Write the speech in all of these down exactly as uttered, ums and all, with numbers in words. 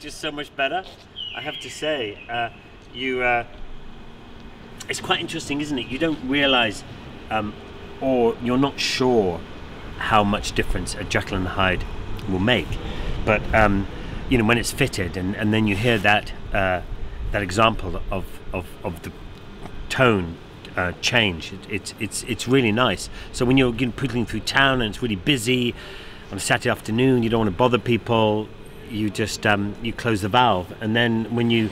just so much better, I have to say. Uh, you, uh, it's quite interesting, isn't it? You don't realise, um, or you're not sure how much difference a Jekyll and Hyde will make. But um, you know, when it's fitted, and, and then you hear that uh, that example of of, of the tone uh, change, it, it's it's it's really nice. So when you're pootling through town and it's really busy on a Saturday afternoon, you don't want to bother people. You just um, you close the valve, and then when you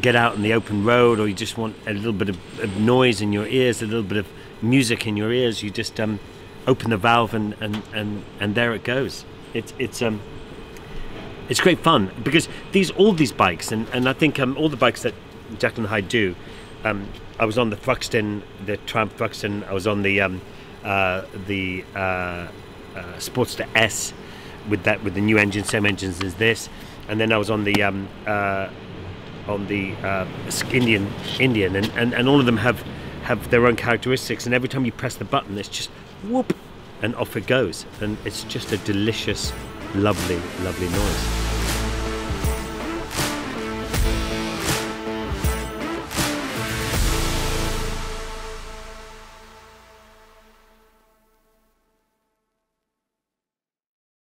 get out on the open road, or you just want a little bit of, of noise in your ears, a little bit of music in your ears, you just um, open the valve, and and and and there it goes. It's it's um. It's great fun, because these all these bikes, and, and I think um, all the bikes that Jekyll and Hyde do, um, I was on the Thruxton, the Triumph Thruxton, I was on the um, uh, the uh, uh, Sportster S with that with the new engine, same engines as this, and then I was on the um, uh, on the uh, Indian Indian, and, and, and all of them have have their own characteristics, and every time you press the button, it's just whoop, and off it goes, and it's just a delicious, lovely, lovely noise.